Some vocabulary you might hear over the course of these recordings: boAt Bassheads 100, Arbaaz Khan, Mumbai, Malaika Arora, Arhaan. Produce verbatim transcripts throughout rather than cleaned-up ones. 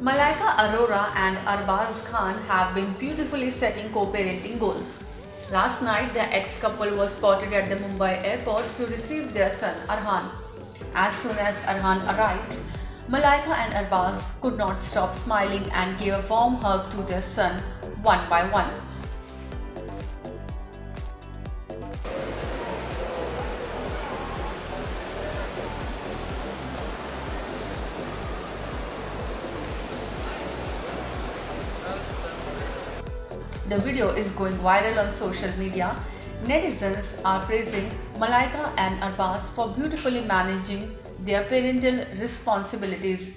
Malaika Arora and Arbaaz Khan have been beautifully setting co-parenting goals. Last night, the ex-couple was spotted at the Mumbai airport to receive their son Arhaan. As soon as Arhaan arrived, Malaika and Arbaaz could not stop smiling and gave a warm hug to their son one by one. The video is going viral on social media. Netizens are praising Malaika and Arbaaz for beautifully managing their parental responsibilities.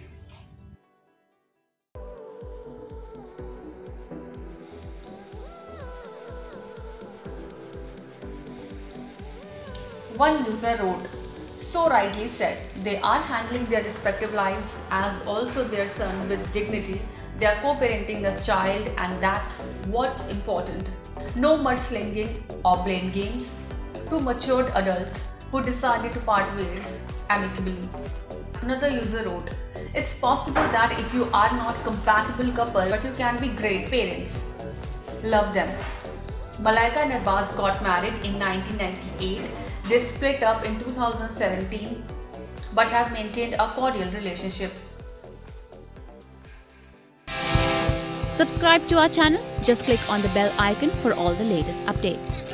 One user wrote, "So rightly said, they are handling their respective lives as also their son with dignity. They are co-parenting a child and that's what's important. No mudslinging or blame games. Two matured adults who decided to part ways amicably." Another user wrote, "It's possible that if you are not compatible couple, but you can be great parents. Love them." Malaika and Arbaaz got married in nineteen ninety-eight. They split up in two thousand seventeen but have maintained a cordial relationship. Subscribe to our channel. Just click on the bell icon for all the latest updates.